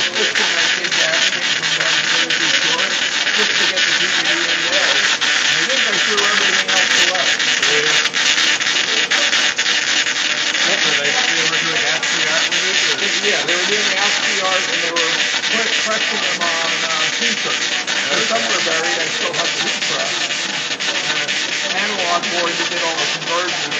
system like this that board that did all the conversions.